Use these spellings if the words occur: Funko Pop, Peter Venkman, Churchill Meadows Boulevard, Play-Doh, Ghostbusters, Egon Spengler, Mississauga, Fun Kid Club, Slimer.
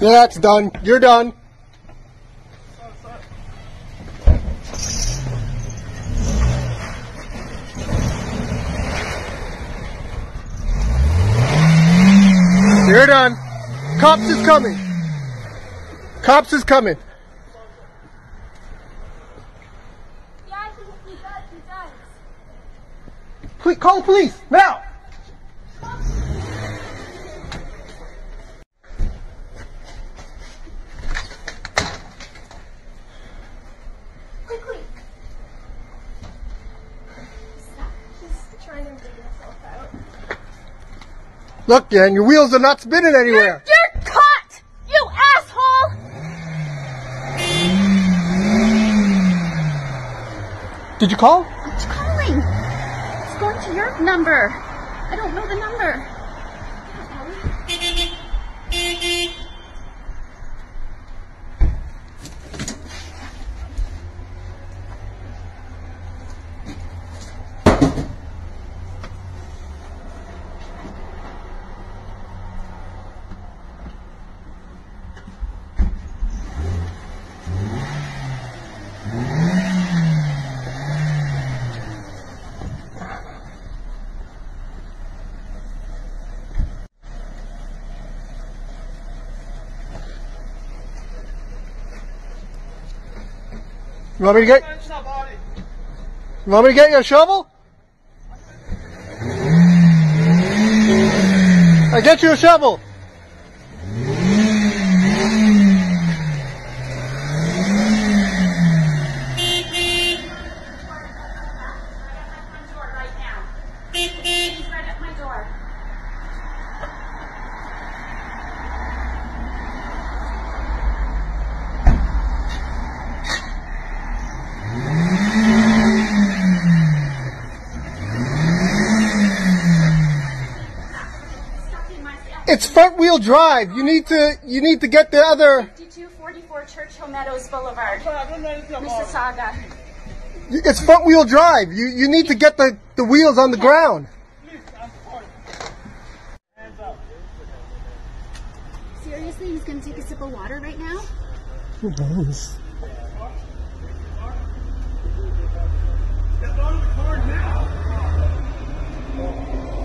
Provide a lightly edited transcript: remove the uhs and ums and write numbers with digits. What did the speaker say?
Yeah, that's done. You're done. You're done. Cops is coming. Cops is coming. Yeah, he does. Quick, call the police now. Quickly. He's trying to dig himself out. Look, Dan, your wheels are not spinning anywhere. You're caught, you asshole! Did you call? It's calling. It's going to your number. I don't know the number. You want me to get you a shovel? I get you a shovel. It's front wheel drive. You need to get the other 5244 Churchill Meadows Boulevard, Mississauga. It's front wheel drive. You need to get the wheels on the ground. Seriously, he's gonna take a sip of water right now? Who knows? Get out of the car now.